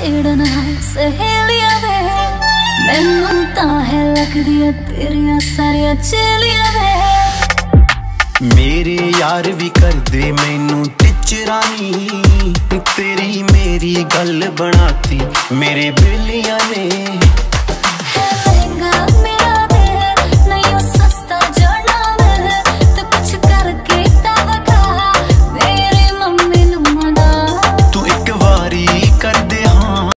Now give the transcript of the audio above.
छेड़ना सहेलियां वे मैनू तां लगदी ऐ तेरियां सारियां चेलियां वे। मेरे यार भी कर दे मैनू तिचरानी, तेरी मेरी गल बनाती मेरे बिलिया ने।